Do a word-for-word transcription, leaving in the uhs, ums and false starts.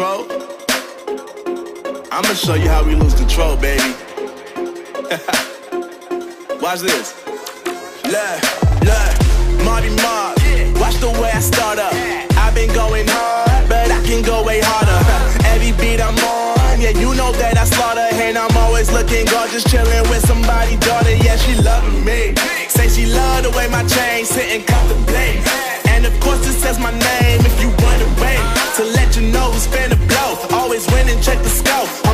control? I'ma show you how we lose control, baby. Watch this. Look, look, Marty Marks. Watch the way I start up. I've been going hard, but I can go way harder. Every beat I'm on, yeah, you know that I slaughter. And I'm always looking gorgeous, chilling with somebody, daughter. Yeah, she loving me. Say she love the way my chain sitting comfortably. And of course it says my name if you run away. To let you know who's finna blow. Always winning, check the scope.